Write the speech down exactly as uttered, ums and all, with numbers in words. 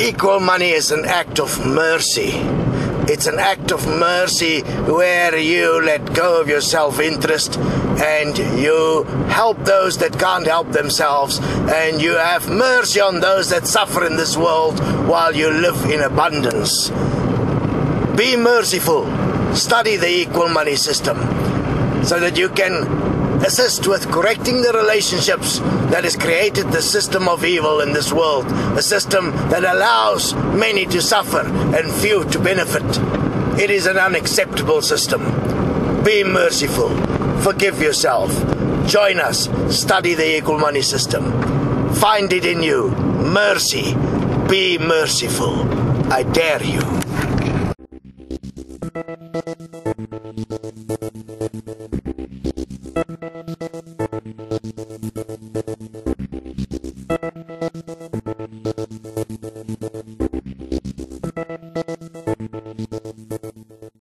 Equal money is an act of mercy. It's an act of mercy where you let go of your self-interest and you help those that can't help themselves, and you have mercy on those that suffer in this world while you live in abundance. Be merciful. Study the equal money system so that you can assist with correcting the relationships that has created the system of evil in this world, a system that allows many to suffer and few to benefit. It is an unacceptable system. Be merciful. Forgive yourself. Join us. Study the equal money system. Find it in you. Mercy. Be merciful. I dare you. Thank you.